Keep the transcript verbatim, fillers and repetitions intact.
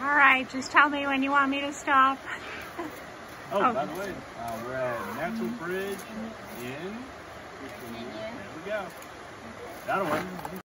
All right, just tell me when you want me to stop. oh, oh, by the way, uh, we're at Natural Bridge in. There we go. That one.